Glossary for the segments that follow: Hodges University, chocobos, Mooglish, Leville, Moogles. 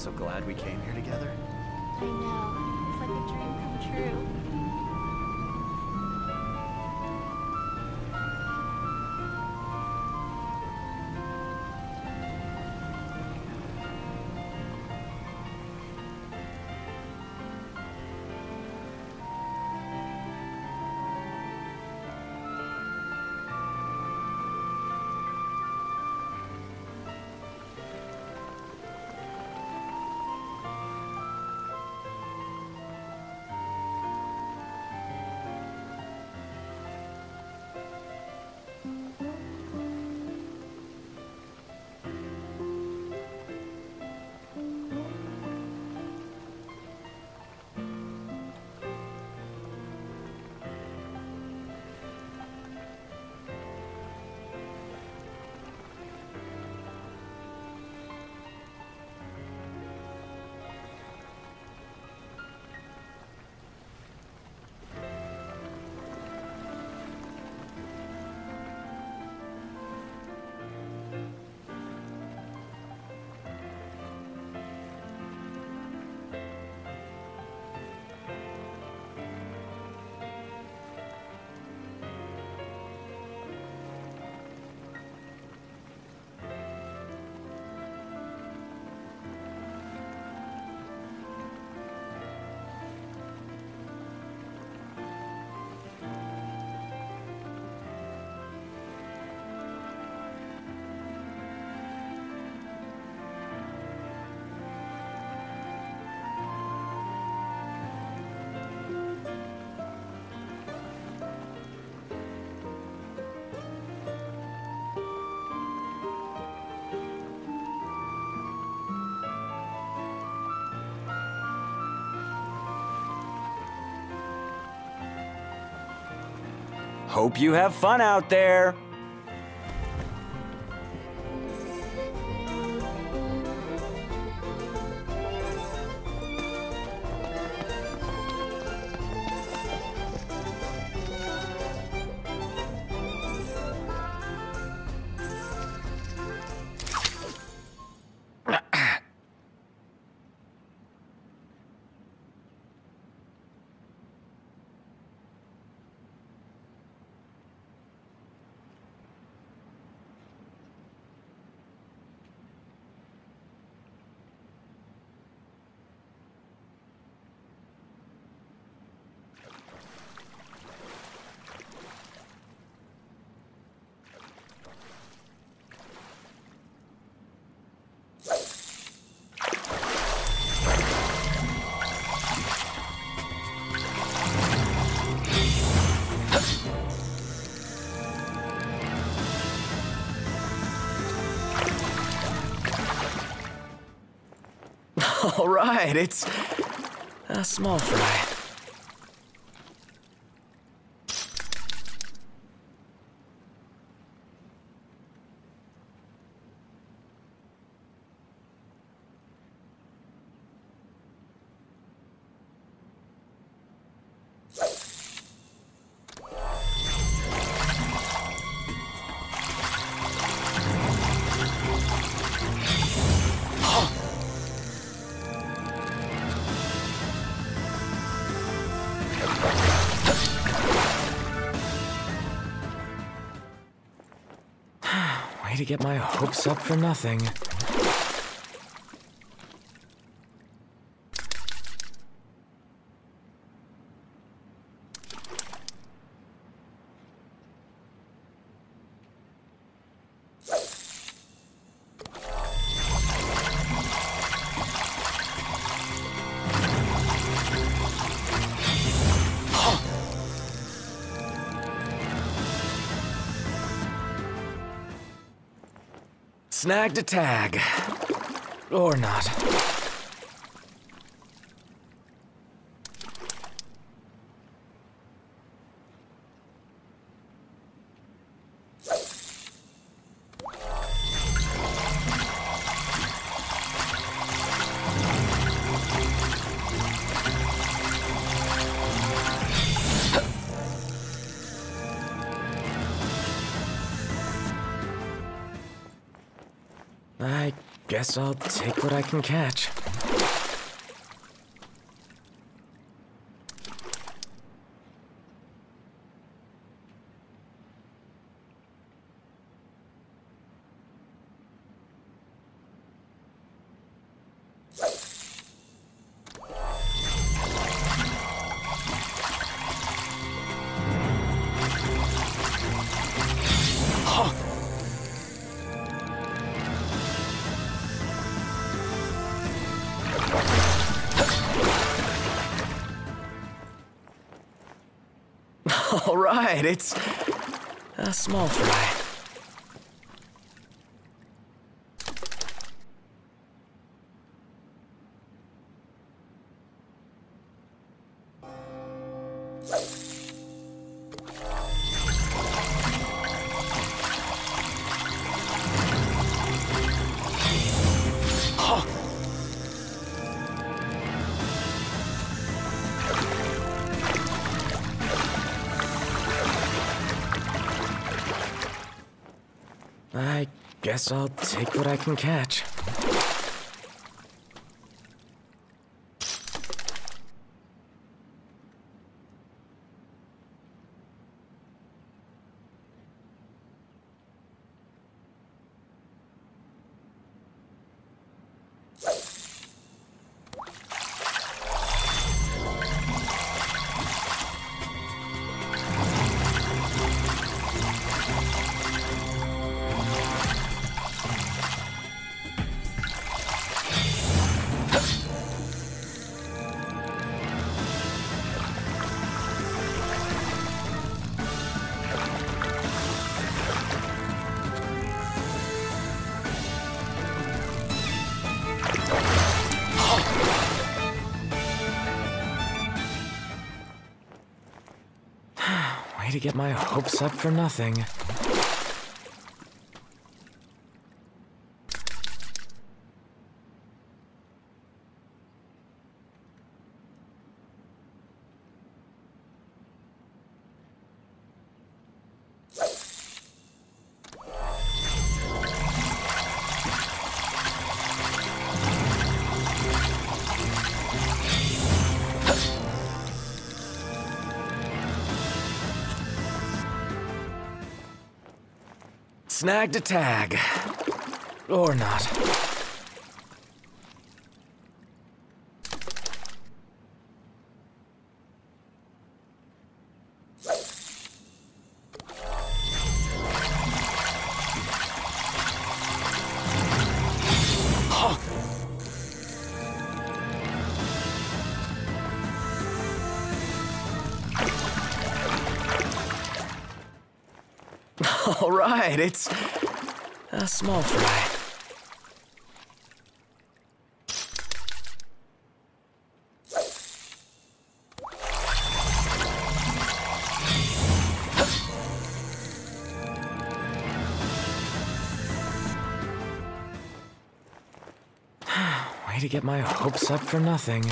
so glad we came here together. I know. It's like a dream come true. Hope you have fun out there! All right, it's a small fry. To get my hopes up for nothing. Snagged a tag. Or not. Guess I'll take what I can catch. All right, it's a small fry. Guess I'll take what I can catch. To get my hopes up for nothing. Snagged a tag. Or not. All right, it's a small fry. Way to get my hopes up for nothing.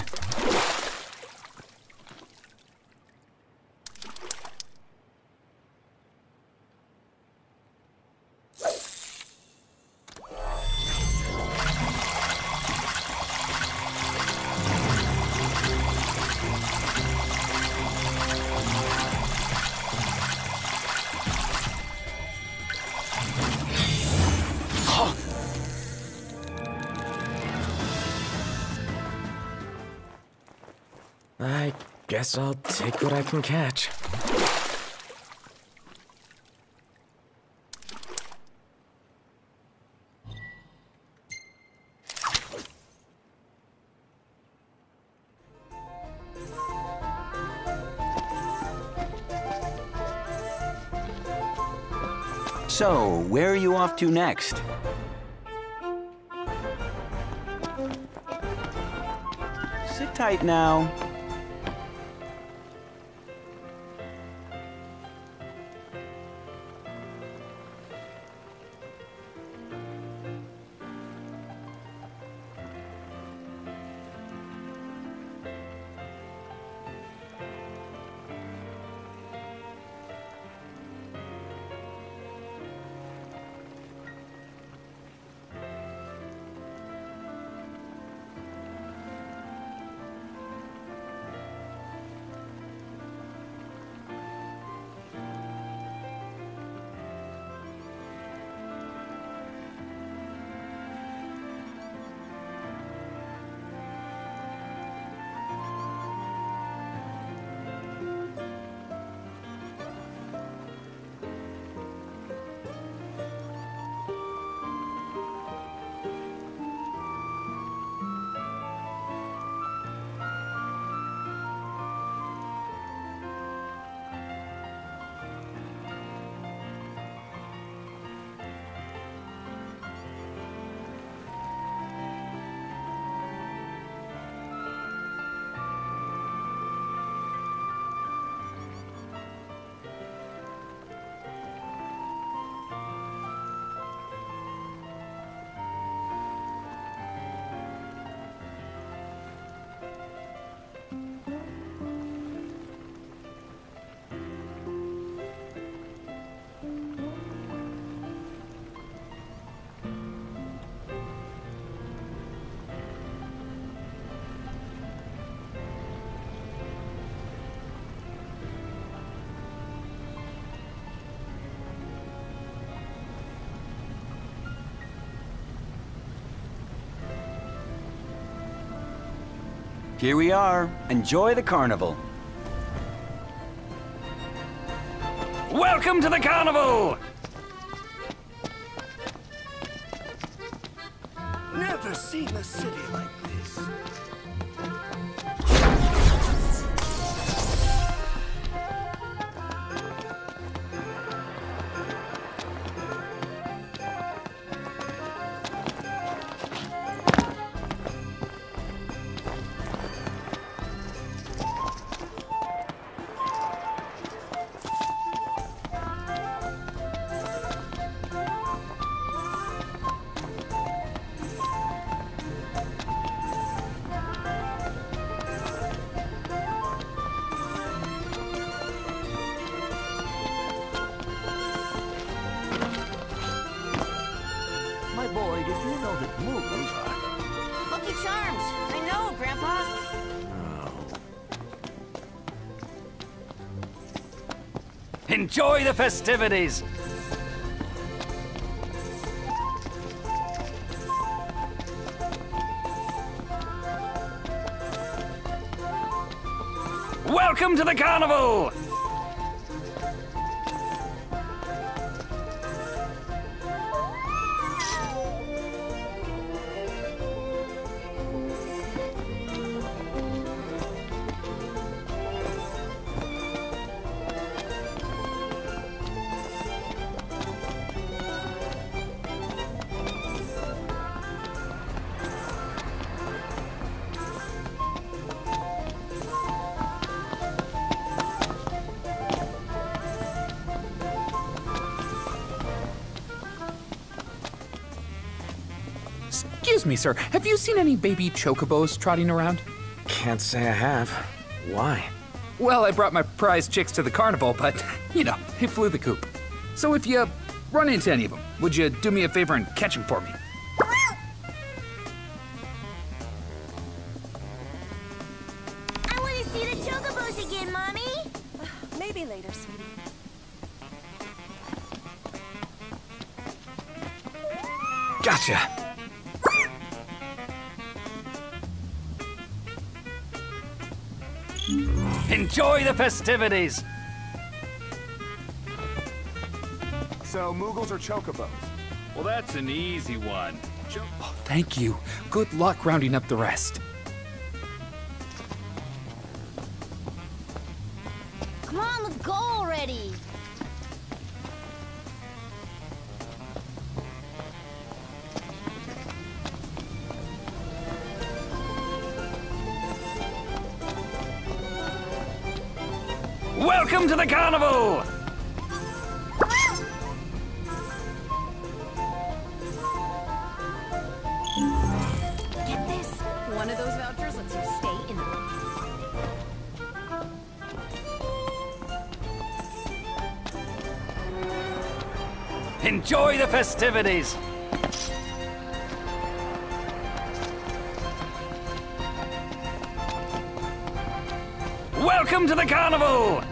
I guess I'll take what I can catch. So, where are you off to next? Sit tight now. Here we are. Enjoy the carnival. Welcome to the carnival! Never seen a city like this. Enjoy the festivities! Welcome to the carnival! Excuse me, sir. Have you seen any baby chocobos trotting around? Can't say I have. Why? Well, I brought my prize chicks to the carnival, but, you know, they flew the coop. So if you run into any of them, would you do me a favor and catch them for me? I want to see the chocobos again, Mommy! Maybe later, sweetie. Gotcha! Enjoy the festivities! So, Moogles or chocobos? Well, that's an easy one. Oh, thank you. Good luck rounding up the rest. Come on, let's go already! Welcome to the carnival! Get this! One of those vouchers lets you stay in the room. Enjoy the festivities! Welcome to the carnival!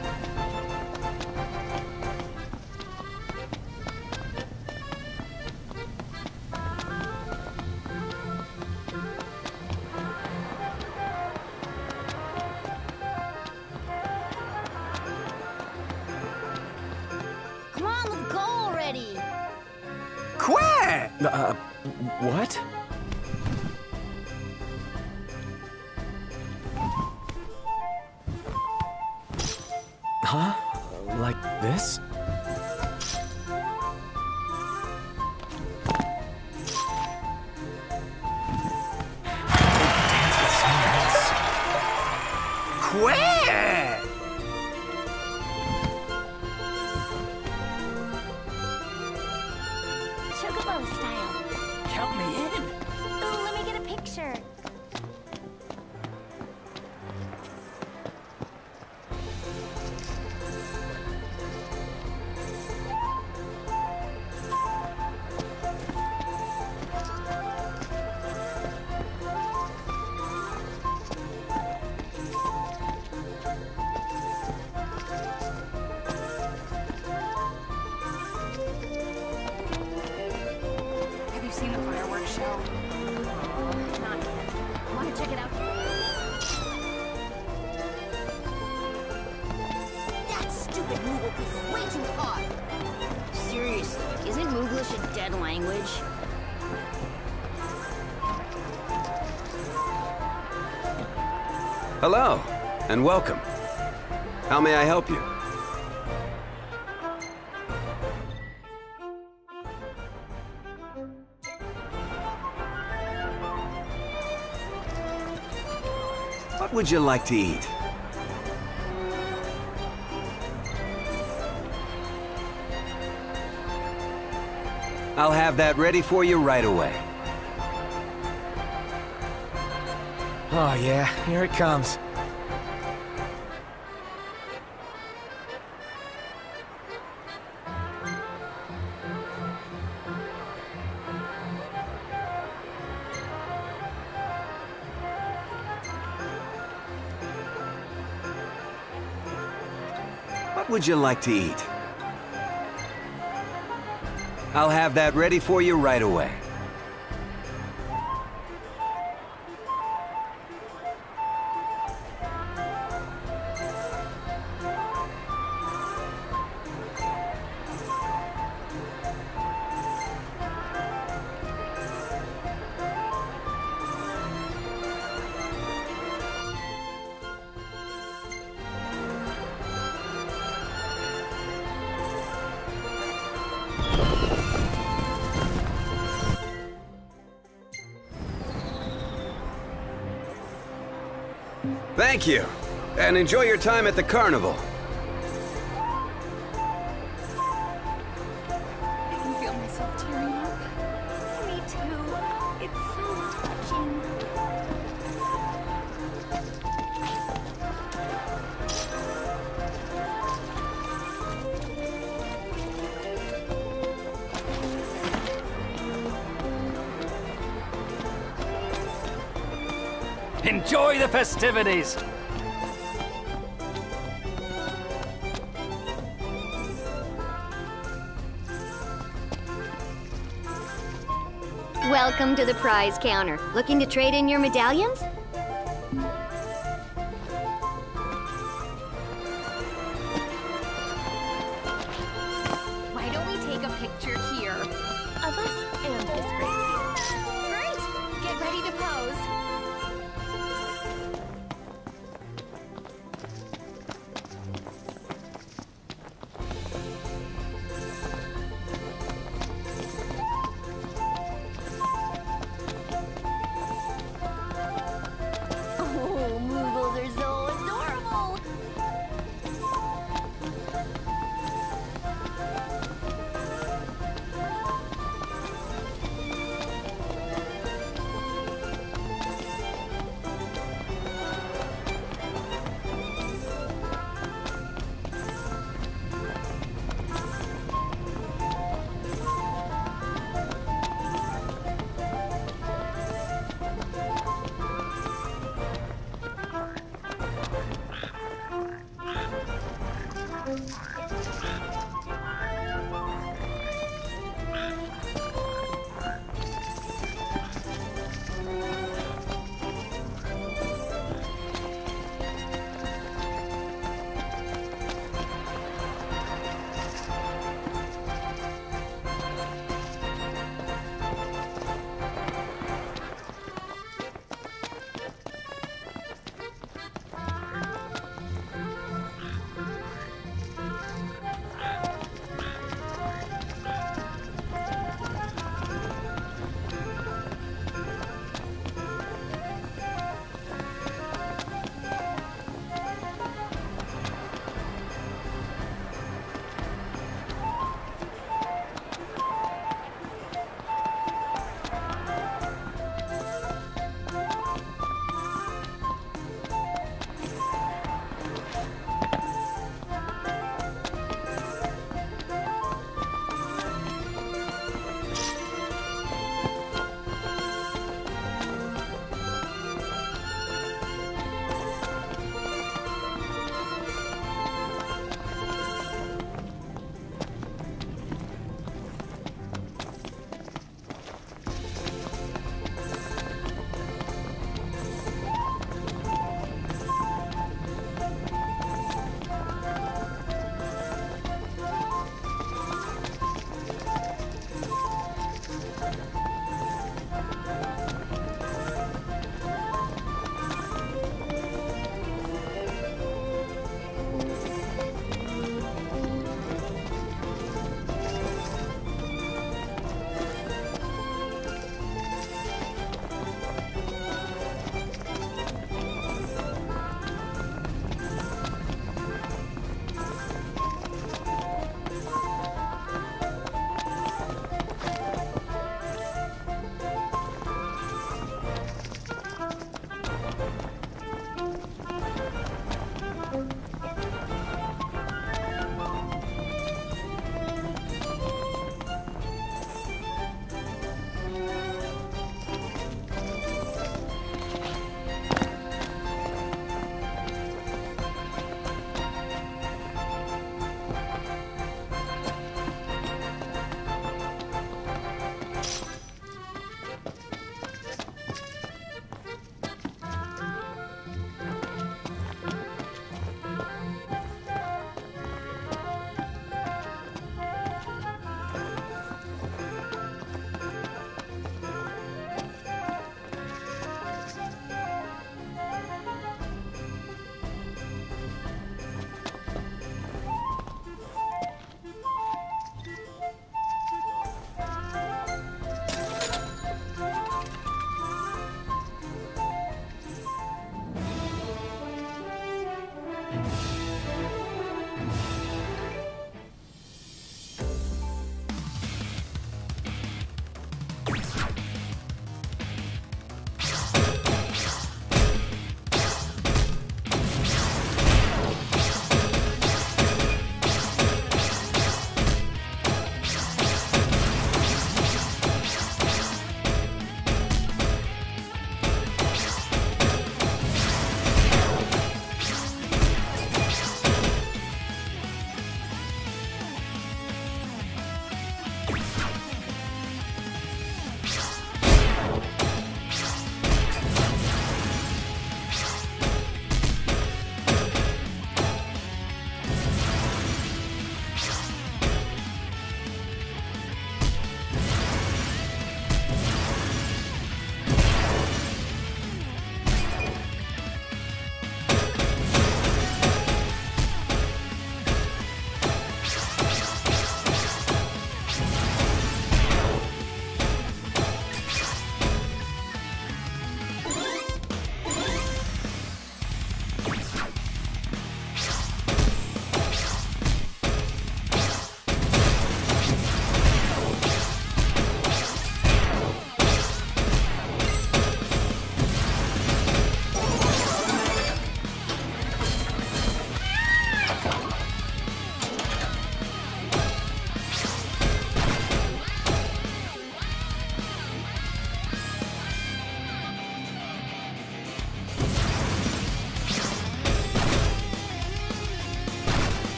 What? Huh? Like this? Seen the fireworks show? Not yet. Want to check it out? too hot. Seriously, isn't Mooglish a dead language? Hello, and welcome. How may I help you? What would you like to eat? I'll have that ready for you right away. Oh yeah, here it comes. What would you like to eat? I'll have that ready for you right away. Thank you, and enjoy your time at the carnival. I can feel myself tearing up. Me too. It's so touching. Enjoy the festivities. Welcome to the prize counter. Looking to trade in your medallions? Why don't we take a picture here of us and this race? Great! Get ready to pose. Oh.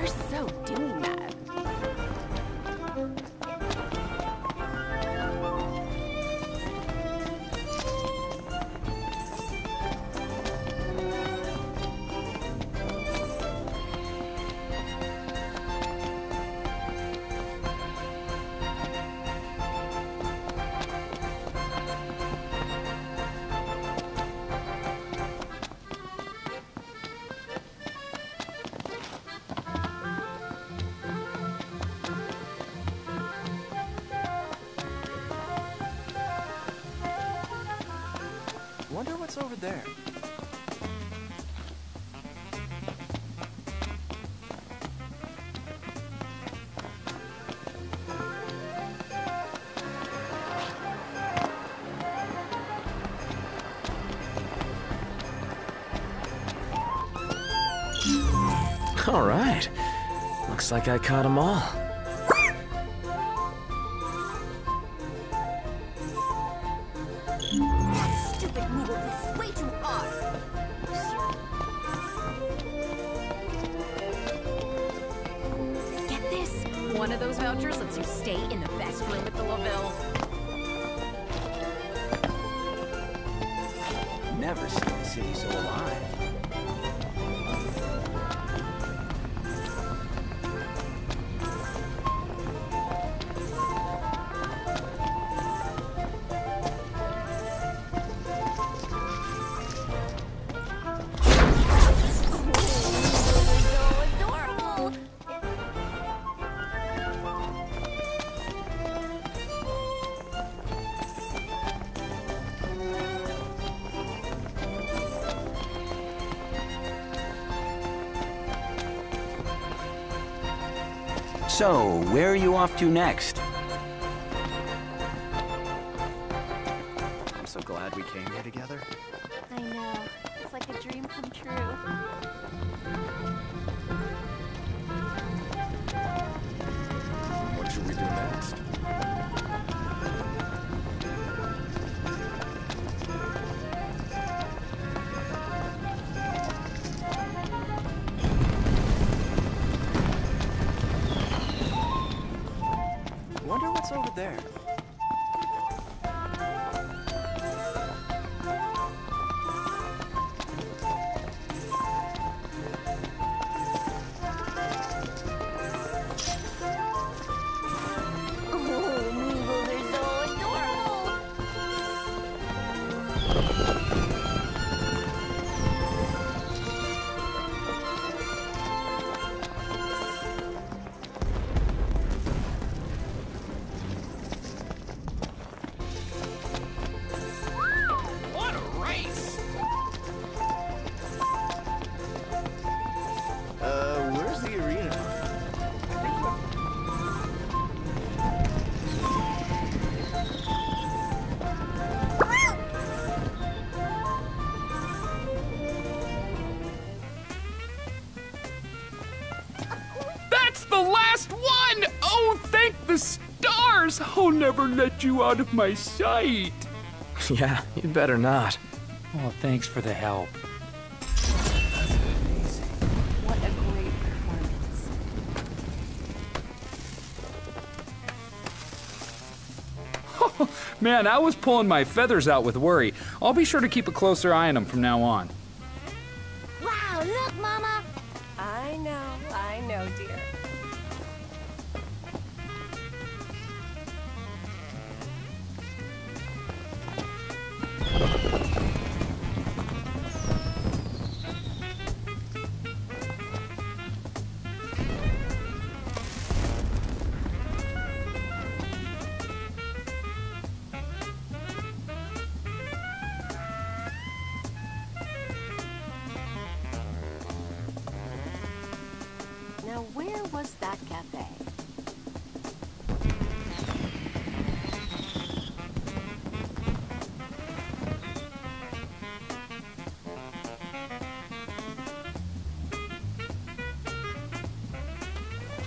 are so doing that. Wonder what's over there. All right. Looks like I caught them all. One of those vouchers lets you stay in the best room at the Leville. Never seen a city so alive. So, where are you off to next? I'm so glad we came here together. I know. It's like a dream come true. What should we do next? Wonder what's over there. Stars! I'll never let you out of my sight! Yeah, you'd better not. Oh, thanks for the help. What a great performance. Oh, man, I was pulling my feathers out with worry. I'll be sure to keep a closer eye on them from now on. Wow, look, Mama! I know, dear. Now, where was that cafe?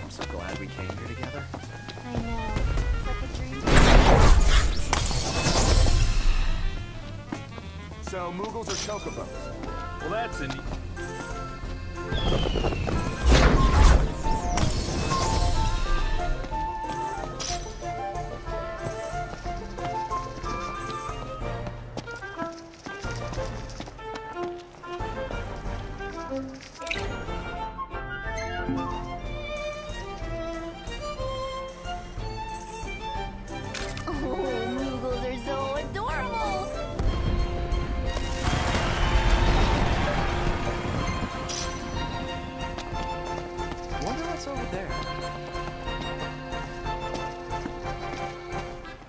I'm so glad we came here together. I know. It's like a dream. So, Moogles or chocobos? Well, that's a neat... What's over there?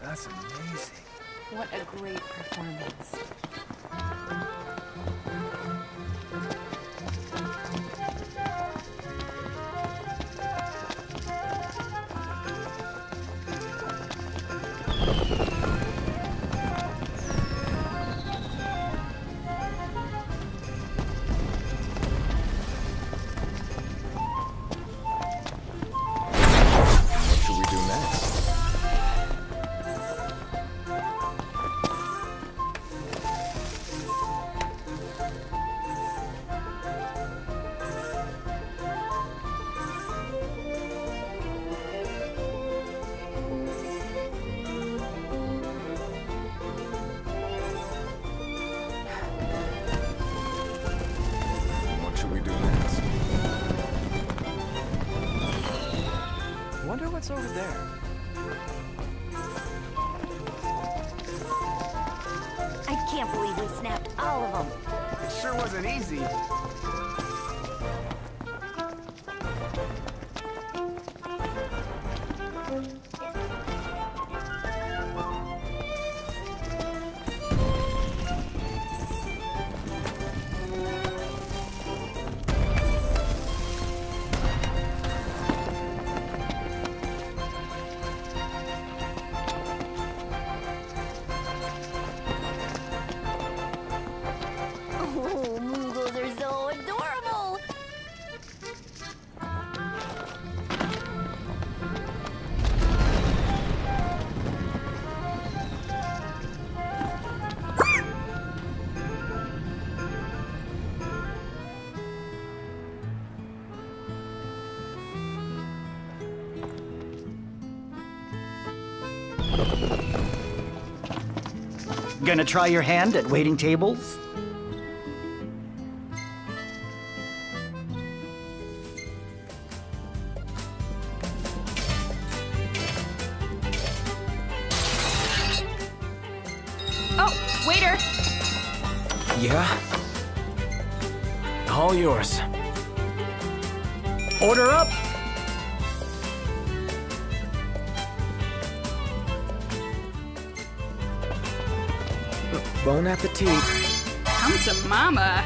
That's amazing. What a great performance. What's over there? I can't believe we snapped all of them. It sure wasn't easy. Gonna try your hand at waiting tables? Oh, waiter! Yeah? All yours. Order up! Bon appetit. Come to Mama.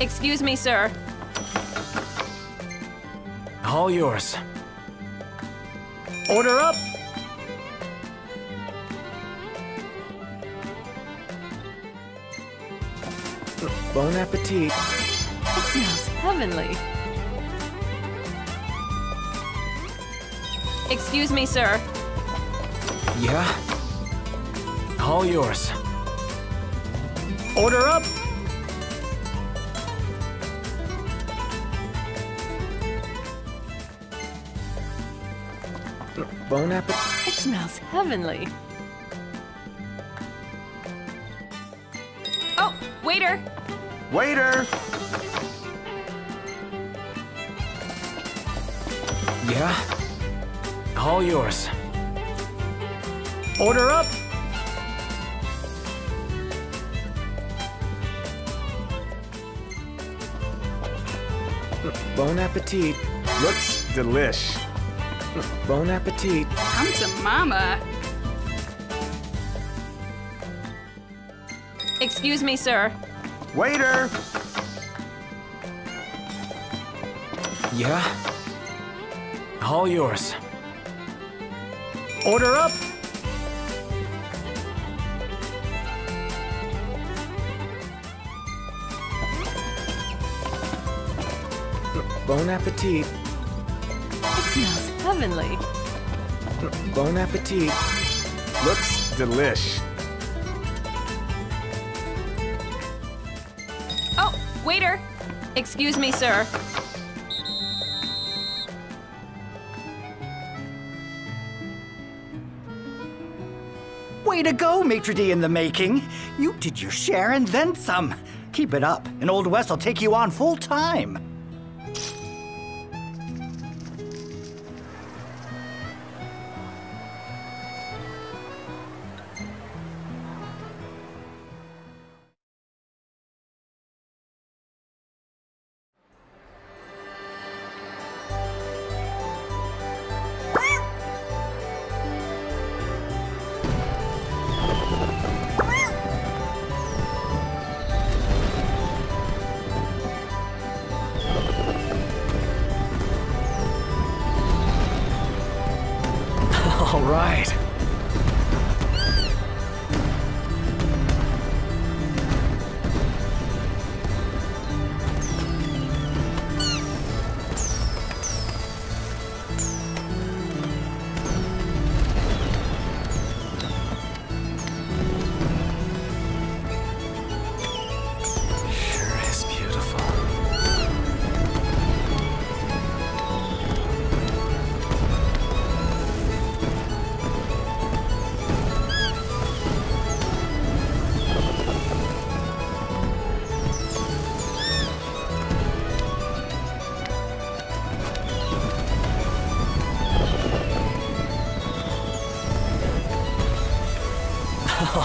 Excuse me, sir. All yours. Order up! Bon appetit. It smells heavenly. Excuse me, sir. Yeah? All yours. Order up! Bon appetit. It smells heavenly. Oh, waiter! Waiter! Yeah? All yours. Order up! Bon appetit. Looks delish. Bon appetit. Come to Mama. Excuse me, sir. Waiter! Yeah? All yours. Order up! Bon appetit. It smells heavenly. Bon appetit. Looks delish. Oh, waiter! Excuse me, sir. Way to go, maitre d' in the making. You did your share and then some. Keep it up, and Old West will take you on full time. Right.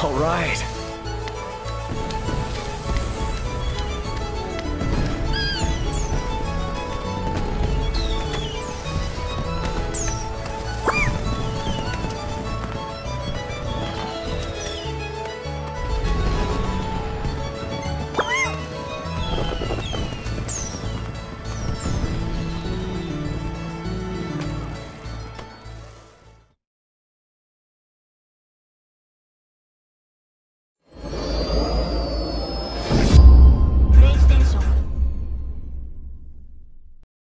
All right.